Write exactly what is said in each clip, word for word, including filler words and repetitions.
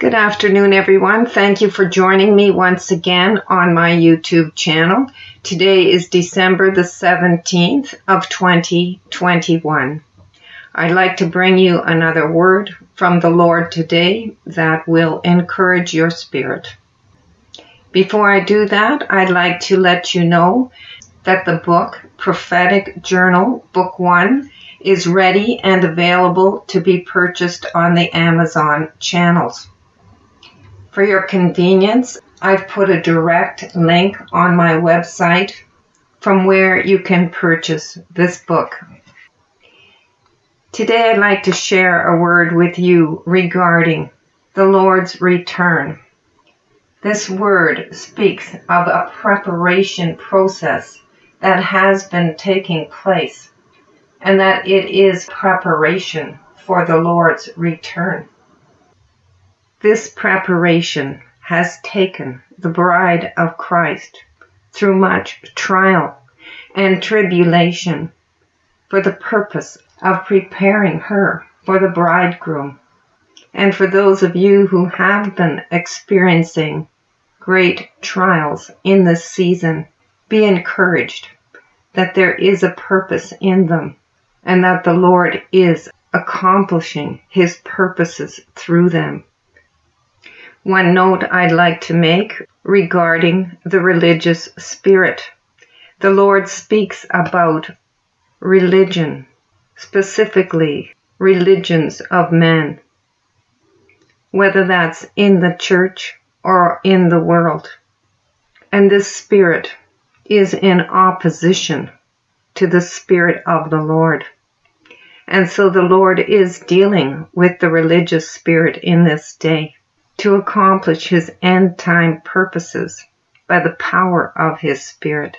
Good afternoon, everyone. Thank you for joining me once again on my YouTube channel. Today is December the seventeenth of twenty twenty-one. I'd like to bring you another word from the Lord today that will encourage your spirit. Before I do that, I'd like to let you know that the book, Prophetic Journal, Book one, is ready and available to be purchased on the Amazon channels. For your convenience, I've put a direct link on my website from where you can purchase this book. Today I'd like to share a word with you regarding the Lord's return. This word speaks of a preparation process that has been taking place and that it is preparation for the Lord's return. This preparation has taken the bride of Christ through much trial and tribulation for the purpose of preparing her for the bridegroom. And for those of you who have been experiencing great trials in this season, be encouraged that there is a purpose in them and that the Lord is accomplishing His purposes through them. One note I'd like to make regarding the religious spirit. The Lord speaks about religion, specifically religions of men, whether that's in the church or in the world. And this spirit is in opposition to the spirit of the Lord. And so the Lord is dealing with the religious spirit in this day to accomplish His end-time purposes by the power of His Spirit.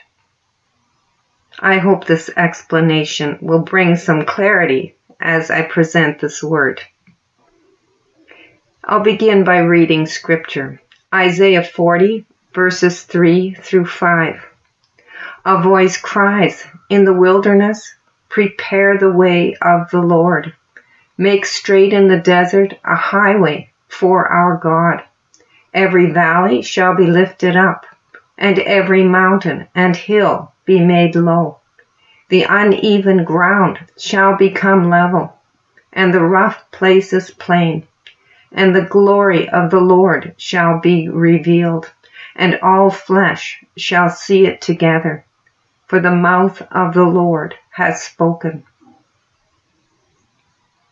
I hope this explanation will bring some clarity as I present this word. I'll begin by reading Scripture. Isaiah forty, verses three through five. A voice cries, "In the wilderness, prepare the way of the Lord. Make straight in the desert a highway for our God. Every valley shall be lifted up, and every mountain and hill be made low. The uneven ground shall become level, and the rough places plain. And the glory of the Lord shall be revealed, and all flesh shall see it together. For the mouth of the Lord has spoken."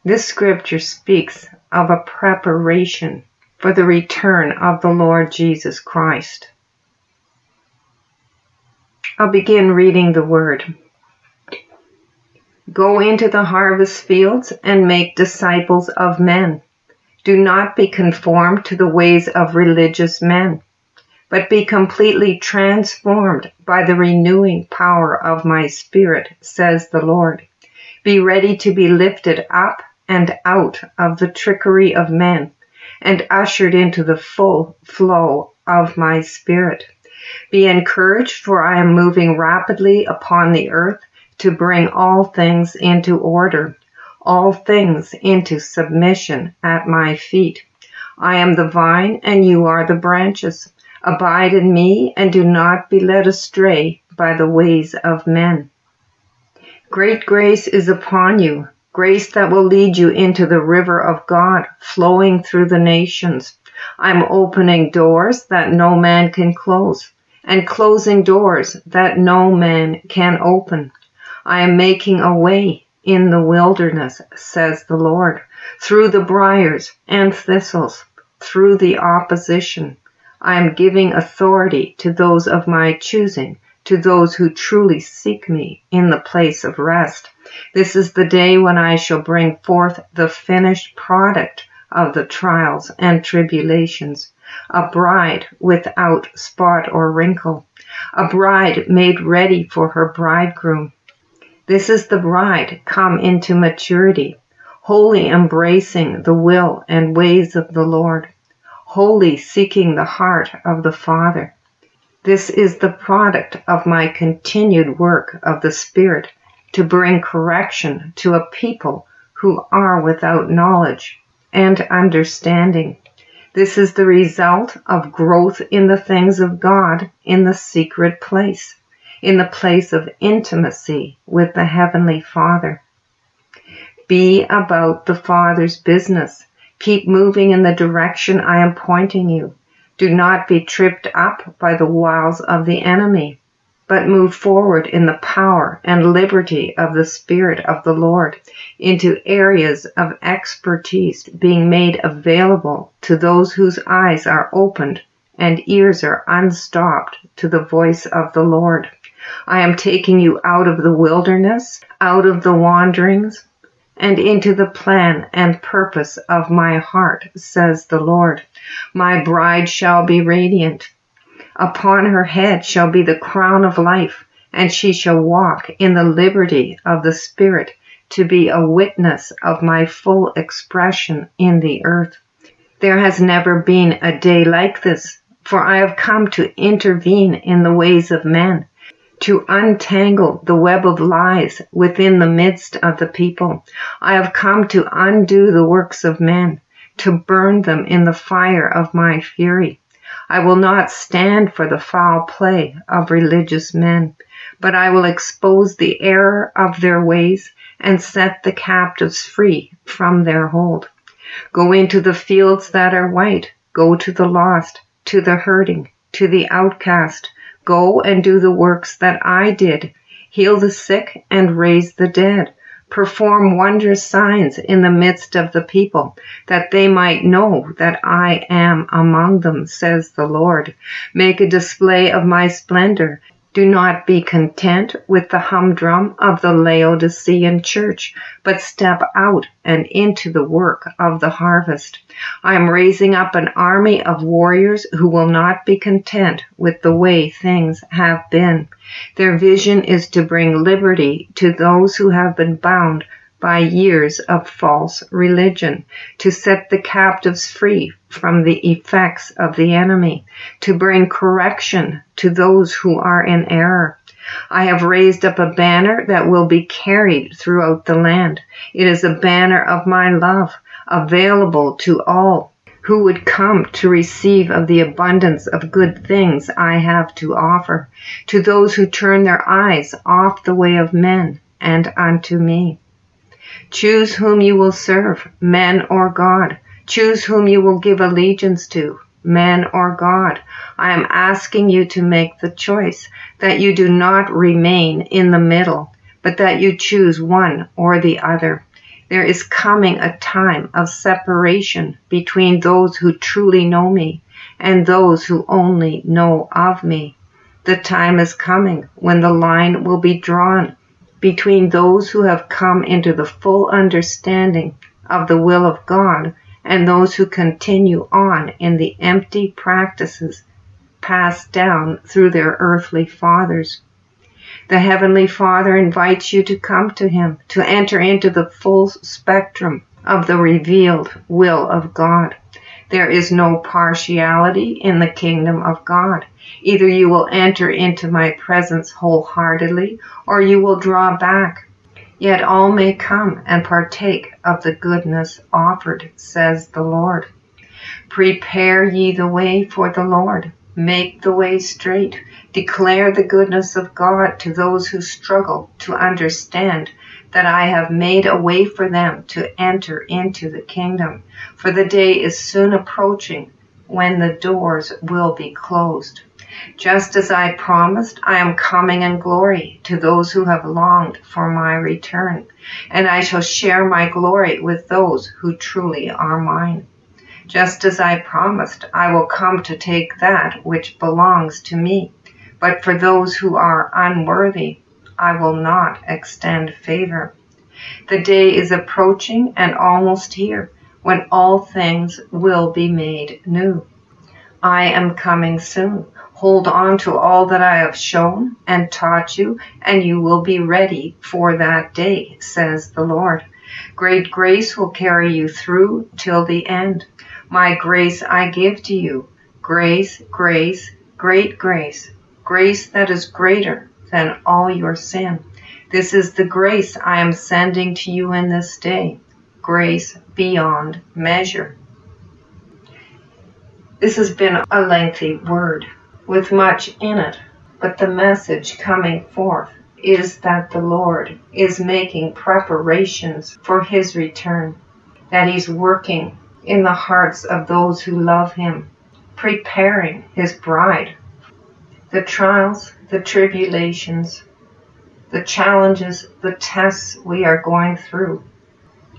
This scripture speaks of a preparation for the return of the Lord Jesus Christ. I'll begin reading the word. "Go into the harvest fields and make disciples of men. Do not be conformed to the ways of religious men, but be completely transformed by the renewing power of my Spirit, says the Lord. Be ready to be lifted up and out of the trickery of men, and ushered into the full flow of my Spirit. Be encouraged, for I am moving rapidly upon the earth to bring all things into order, all things into submission at my feet. I am the vine, and you are the branches. Abide in me, and do not be led astray by the ways of men. Great grace is upon you, grace that will lead you into the river of God, flowing through the nations. I'm opening doors that no man can close, and closing doors that no man can open. I am making a way in the wilderness, says the Lord, through the briars and thistles, through the opposition. I am giving authority to those of my choosing, to those who truly seek me in the place of rest. This is the day when I shall bring forth the finished product of the trials and tribulations, a bride without spot or wrinkle, a bride made ready for her bridegroom. This is the bride come into maturity, wholly embracing the will and ways of the Lord, wholly seeking the heart of the Father. This is the product of my continued work of the Spirit to bring correction to a people who are without knowledge and understanding. This is the result of growth in the things of God in the secret place, in the place of intimacy with the Heavenly Father. Be about the Father's business. Keep moving in the direction I am pointing you. Do not be tripped up by the wiles of the enemy, but move forward in the power and liberty of the Spirit of the Lord into areas of expertise being made available to those whose eyes are opened and ears are unstopped to the voice of the Lord. I am taking you out of the wilderness, out of the wanderings, and into the plan and purpose of my heart, says the Lord. My bride shall be radiant. Upon her head shall be the crown of life, and she shall walk in the liberty of the Spirit to be a witness of my full expression in the earth. There has never been a day like this, for I have come to intervene in the ways of men, to untangle the web of lies within the midst of the people. I have come to undo the works of men, to burn them in the fire of my fury. I will not stand for the foul play of religious men, but I will expose the error of their ways and set the captives free from their hold. Go into the fields that are white. Go to the lost, to the hurting, to the outcast. Go and do the works that I did. Heal the sick and raise the dead. Perform wondrous signs in the midst of the people, that they might know that I am among them, says the Lord. Make a display of my splendor. Do not be content with the humdrum of the Laodicean church, but step out and into the work of the harvest. I am raising up an army of warriors who will not be content with the way things have been. Their vision is to bring liberty to those who have been bound by years of false religion, to set the captives free from the effects of the enemy, to bring correction to those who are in error. I have raised up a banner that will be carried throughout the land. It is a banner of my love, available to all who would come to receive of the abundance of good things I have to offer, to those who turn their eyes off the way of men and unto me. Choose whom you will serve, man or God. Choose whom you will give allegiance to, man or God. I am asking you to make the choice, that you do not remain in the middle, but that you choose one or the other. There is coming a time of separation between those who truly know me and those who only know of me. The time is coming when the line will be drawn between those who have come into the full understanding of the will of God and those who continue on in the empty practices passed down through their earthly fathers. The Heavenly Father invites you to come to Him, to enter into the full spectrum of the revealed will of God. There is no partiality in the kingdom of God. Either you will enter into my presence wholeheartedly, or you will draw back. Yet all may come and partake of the goodness offered, says the Lord. Prepare ye the way for the Lord. Make the way straight. Declare the goodness of God to those who struggle to understand that I have made a way for them to enter into the kingdom, for the day is soon approaching when the doors will be closed. Just as I promised, I am coming in glory to those who have longed for my return, and I shall share my glory with those who truly are mine. Just as I promised, I will come to take that which belongs to me, but for those who are unworthy, I will not extend favor. The day is approaching and almost here, when all things will be made new. I am coming soon. Hold on to all that I have shown and taught you, and you will be ready for that day, says the Lord. Great grace will carry you through till the end. My grace I give to you, grace, grace, great grace, grace that is greater than all your sin. This is the grace I am sending to you in this day, grace beyond measure. This has been a lengthy word with much in it, but the message coming forth is that the Lord is making preparations for His return, that He's working in the hearts of those who love Him, preparing His bride. The trials, the tribulations, the challenges, the tests we are going through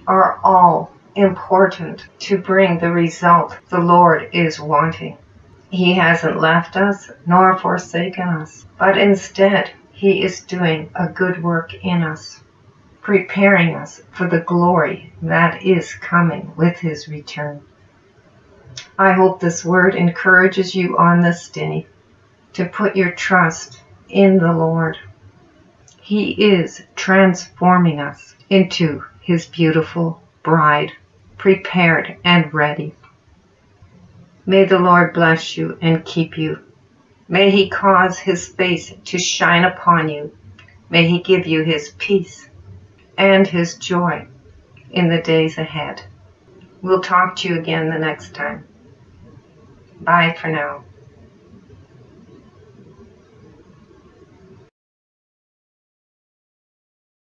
are all important to bring the result the Lord is wanting. He hasn't left us nor forsaken us, but instead He is doing a good work in us, preparing us for the glory that is coming with His return. I hope this word encourages you on this day to put your trust in the Lord. He is transforming us into His beautiful bride, prepared and ready. May the Lord bless you and keep you. May He cause His face to shine upon you. May He give you His peace and His joy in the days ahead. We'll talk to you again the next time. Bye for now.